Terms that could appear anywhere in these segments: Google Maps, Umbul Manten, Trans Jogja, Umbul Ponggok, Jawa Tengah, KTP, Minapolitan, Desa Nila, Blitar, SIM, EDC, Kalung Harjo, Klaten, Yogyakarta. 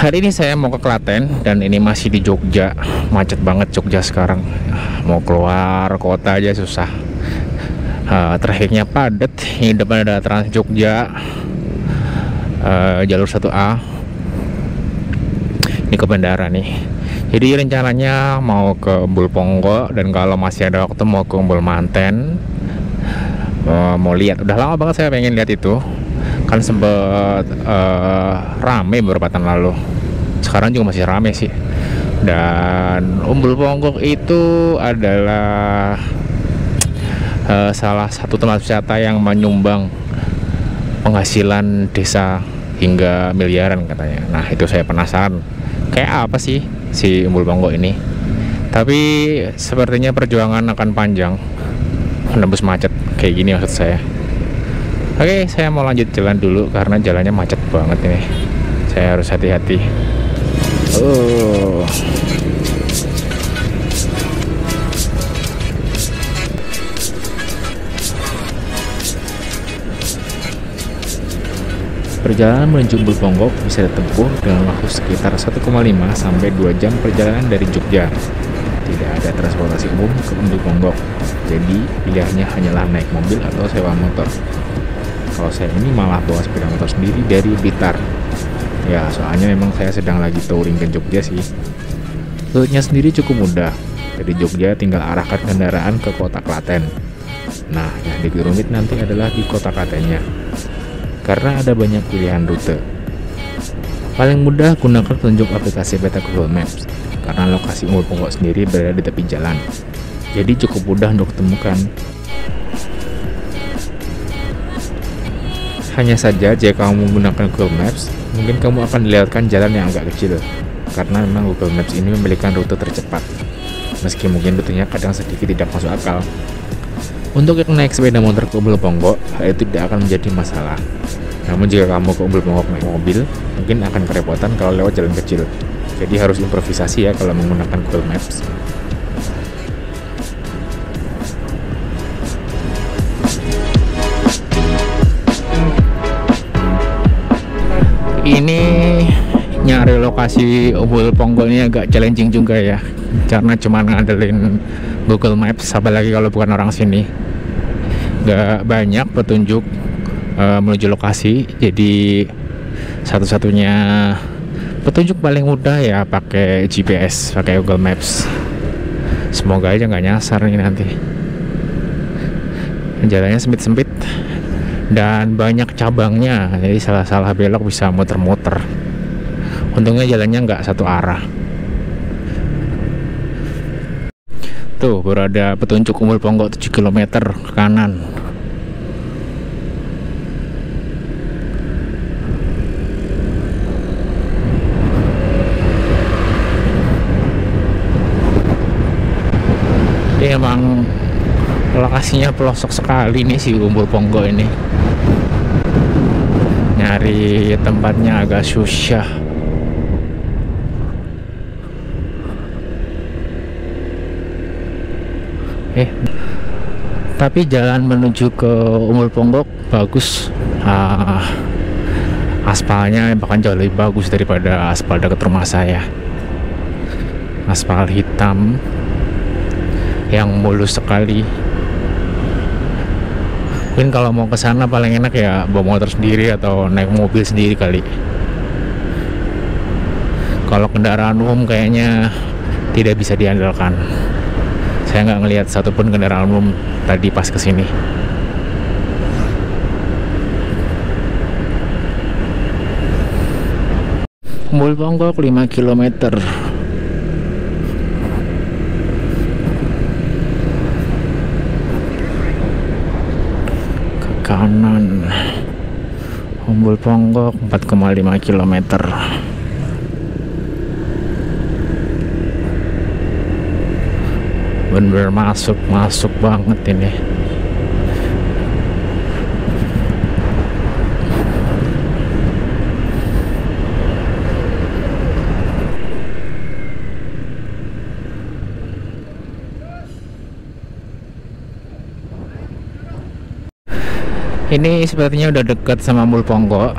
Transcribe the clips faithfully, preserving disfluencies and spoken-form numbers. Hari ini saya mau ke Klaten dan ini masih di Jogja. Macet banget Jogja sekarang. Mau keluar kota aja susah. Uh, trafiknya padat. Ini depan ada Trans Jogja, uh, jalur satu A. Ini ke bandara nih. Jadi rencananya mau ke Umbul Ponggok, dan kalau masih ada waktu mau ke Umbul Manten. Uh, mau lihat. Udah lama banget saya pengen lihat itu. Kan sempet uh, rame beberapa tahun lalu. Sekarang juga masih rame sih. Dan Umbul Ponggok itu adalah uh, salah satu tempat wisata yang menyumbang penghasilan desa hingga miliaran katanya. Nah itu saya penasaran, kayak apa sih si Umbul Ponggok ini. Tapi sepertinya perjuangan akan panjang menembus macet kayak gini maksud saya. Oke, saya mau lanjut jalan dulu karena jalannya macet banget ini. Saya harus hati-hati. Oh. Perjalanan menuju Umbul Ponggok bisa ditempuh dengan waktu sekitar satu koma lima sampai dua jam perjalanan dari Jogja. Tidak ada transportasi umum ke Umbul Ponggok, jadi pilihannya hanyalah naik mobil atau sewa motor. Kalau saya ini malah bawa sepeda motor sendiri dari Blitar. Ya, soalnya memang saya sedang lagi touring ke Jogja sih. Rutenya sendiri cukup mudah. Dari Jogja tinggal arahkan kendaraan ke kota Klaten. Nah, yang lebih rumit nanti adalah di kota Klatennya, karena ada banyak pilihan rute. Paling mudah gunakan petunjuk aplikasi peta Google Maps, karena lokasi Umbul Ponggok sendiri berada di tepi jalan. Jadi cukup mudah untuk ditemukan. Hanya saja jika kamu menggunakan Google Maps, mungkin kamu akan dilewatkan jalan yang agak kecil, karena memang Google Maps ini memiliki rute tercepat, meski mungkin rutenya kadang sedikit tidak masuk akal. Untuk yang naik sepeda motor ke Umbul Ponggok, hal itu tidak akan menjadi masalah. Namun jika kamu ke Umbul Ponggok naik mobil, mungkin akan kerepotan kalau lewat jalan kecil. Jadi harus improvisasi ya kalau menggunakan Google Maps. Ini nyari lokasi Umbul Ponggok ini agak challenging juga ya, karena cuma ngandelin Google Maps, apalagi kalau bukan orang sini. Gak banyak petunjuk uh, menuju lokasi, jadi satu-satunya petunjuk paling mudah ya pakai G P S, pakai Google Maps. Semoga aja nggak nyasar nih nanti. Jalannya sempit-sempit dan banyak cabangnya, jadi salah-salah belok bisa muter-muter. Untungnya jalannya nggak satu arah. Tuh baru ada petunjuk Umbul Ponggok tujuh kilometer ke kanan. Ini emang lokasinya pelosok sekali nih si Umbul Ponggok ini. Nyari tempatnya agak susah. Eh, tapi jalan menuju ke Umbul Ponggok bagus. Ah, aspalnya bahkan jauh lebih bagus daripada aspal dekat rumah saya. Aspal hitam yang mulus sekali. Mungkin kalau mau ke sana paling enak ya bawa motor sendiri atau naik mobil sendiri kali. Kalau kendaraan umum kayaknya tidak bisa diandalkan. Saya nggak ngelihat satupun kendaraan umum tadi pas kesini. Umbul Ponggok lima kilometer. Kanan Umbul Ponggok empat koma lima kilometer. Bener-bener masuk-masuk banget ini. Ini sepertinya udah dekat sama Umbul Ponggok.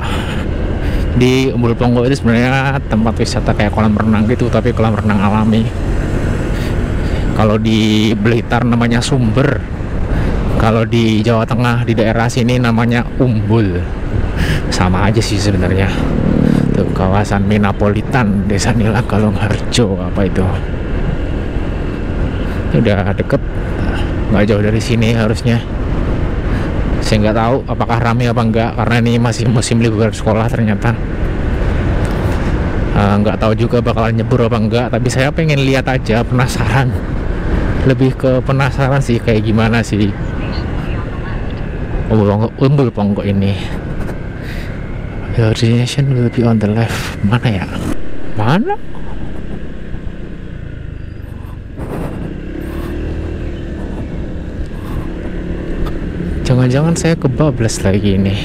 di Umbul Ponggok itu sebenarnya tempat wisata kayak kolam renang gitu, tapi kolam renang alami. Kalau di Blitar namanya Sumber, kalau di Jawa Tengah di daerah sini namanya Umbul. Sama aja sih sebenarnya. Tuh kawasan Minapolitan, Desa Nila, Kalung Harjo, apa itu. Udah deket, nggak jauh dari sini harusnya. Saya nggak tahu apakah ramai apa enggak, karena ini masih musim liburan sekolah ternyata. Uh, nggak tahu juga bakalan nyebur apa enggak, tapi saya pengen lihat aja, penasaran. Lebih ke penasaran sih kayak gimana sih Umbul Ponggok ini. Your destination will be on the left. Mana ya? Mana? Jangan-jangan saya kebablas lagi ini.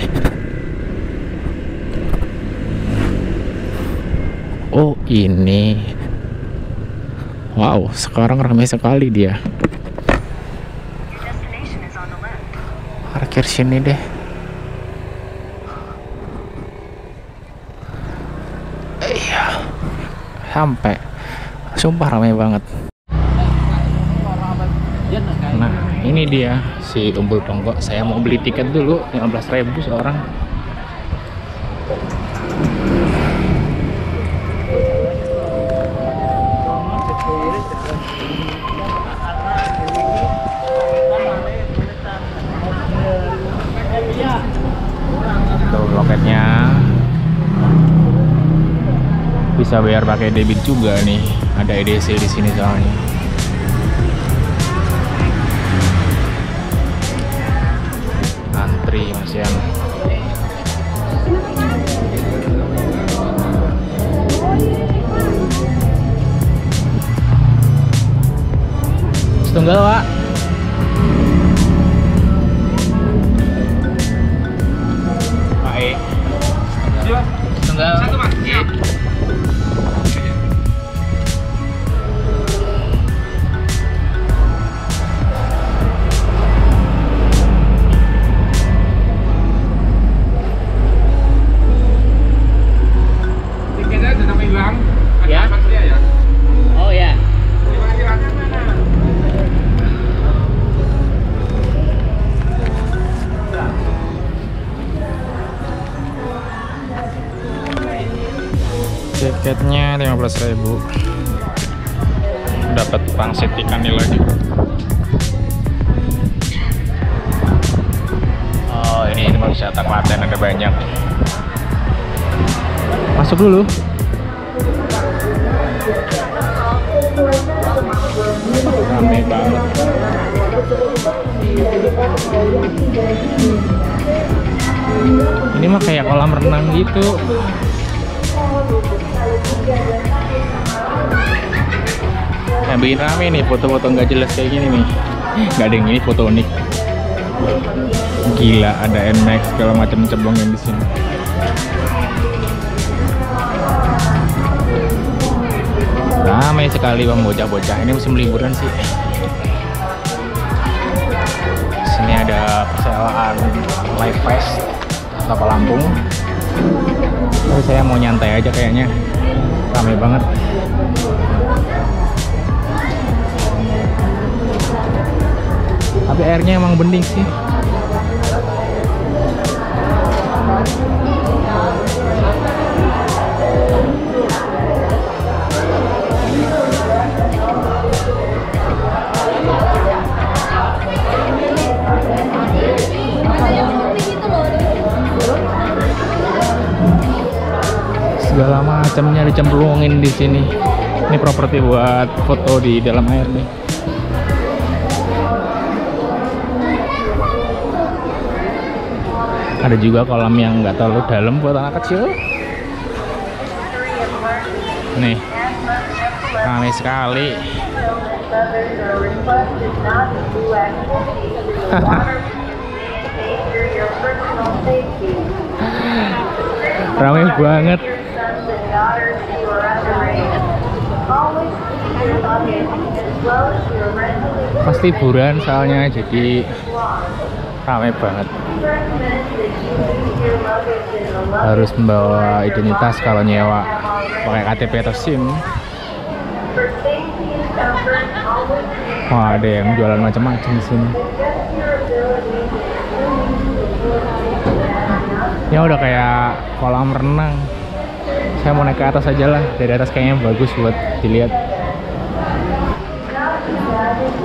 Oh ini, wow, sekarang ramai sekali dia. Parkir sini deh. Iya, sampai, sumpah ramai banget. Nah ini dia si Umbul Ponggok. Saya mau beli tiket dulu, lima belas ribu seorang. Tuh loketnya bisa bayar pakai debit juga nih, ada E D C di sini soalnya. Masih yang setunggal Pak. Pak E setunggal satu Pak E. Tiketnya lima belas ribu. Dapat pangsit ikan nila lagi. Oh, ini tempat wisata Klaten ada banyak. Masuk dulu. Rame banget. Ini mah kayak kolam renang gitu. Yang bikin rame nih foto-foto nggak jelas kayak gini nih. Nggak ada yang ini foto unik. Gila ada N M A X segala macam cebong yang di sini. Ramai sekali bang bocah-bocah. Ini musim liburan sih. Sini ada persewaan live vest kapal Lampung. Tapi saya mau nyantai aja kayaknya. Ramai banget. Tapi airnya emang bening sih. Segala macamnya dicemplungin di sini. Ini properti buat foto di dalam air nih. Ada juga kolam yang nggak terlalu dalam buat anak kecil. Nih, ramai sekali. Ramai banget. Pasti liburan soalnya, jadi ramai banget. Harus membawa identitas kalau nyewa pakai K T P atau SIM. Wah, ada yang jualan macam-macam di sini. Ya udah kayak kolam renang. Saya mau naik ke atas aja lah, dari atas kayaknya bagus buat dilihat.